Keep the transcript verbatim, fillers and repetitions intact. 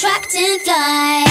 trapped in flight.